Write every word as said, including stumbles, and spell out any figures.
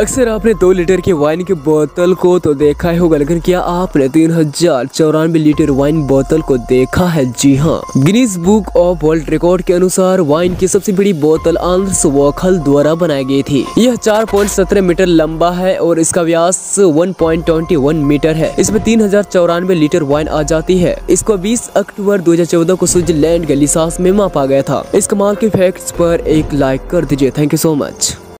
अक्सर आपने दो लीटर के वाइन की बोतल को तो देखा ही होगा, लेकिन क्या आपने तीन हजार चौरानवे लीटर वाइन बोतल को देखा है? जी हाँ, Guinness book of world record के अनुसार वाइन की सबसे बड़ी बोतल आंद्रस वोखल द्वारा बनाई गई थी। यह चार पॉइंट सत्रह मीटर लंबा है और इसका व्यास one point twenty one metre है। इसमें तीन हजार चौरानवे लीटर वाइन आ जाती है। इसको बीस अक्टूबर दो हजार चौदह को स्विट्जरलैंड के लिशास में मापा गया था। इस कमाल के फैक्ट्स पर एक लाइक कर दीजिए। Thank you so much.